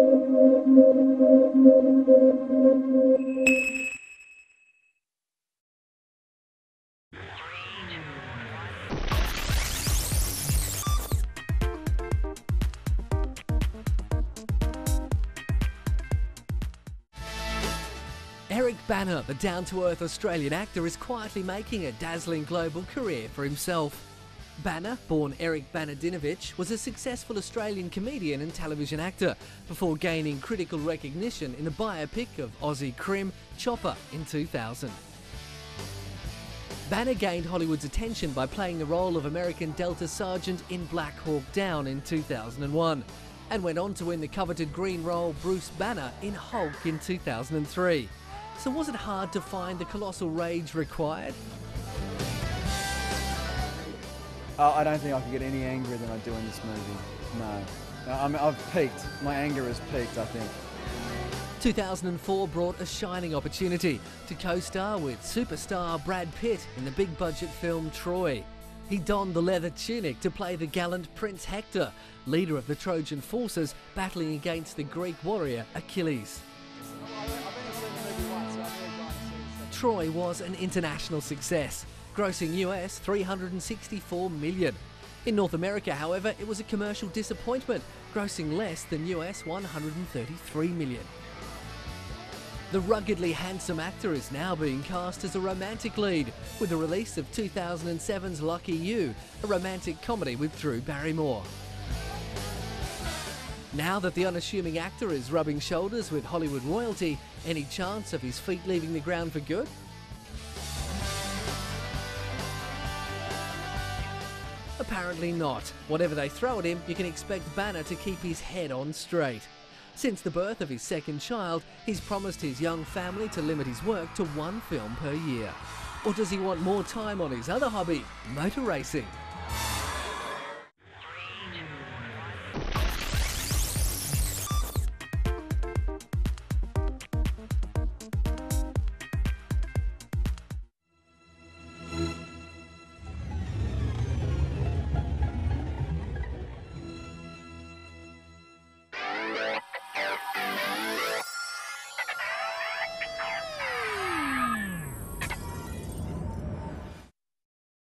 Eric Banner, the down-to-earth Australian actor, is quietly making a dazzling global career for himself. Banner, born Eric Banadinovich, was a successful Australian comedian and television actor before gaining critical recognition in the biopic of Aussie crim Chopper in 2000. Banner gained Hollywood's attention by playing the role of American Delta Sergeant in Black Hawk Down in 2001 and went on to win the coveted green role Bruce Banner in Hulk in 2003. So was it hard to find the colossal rage required? I don't think I could get any angrier than I do in this movie, no. I've peaked. My anger has peaked, I think. 2004 brought a shining opportunity to co-star with superstar Brad Pitt in the big-budget film Troy. He donned the leather tunic to play the gallant Prince Hector, leader of the Trojan forces battling against the Greek warrior Achilles. Troy was an international success, grossing US $364 million. In North America, however, it was a commercial disappointment, grossing less than US $133 million. The ruggedly handsome actor is now being cast as a romantic lead, with the release of 2007's Lucky You, a romantic comedy with Drew Barrymore. Now that the unassuming actor is rubbing shoulders with Hollywood royalty, any chance of his feet leaving the ground for good? Apparently not. Whatever they throw at him, you can expect Banner to keep his head on straight. Since the birth of his second child, he's promised his young family to limit his work to one film per year. Or does he want more time on his other hobby, motor racing?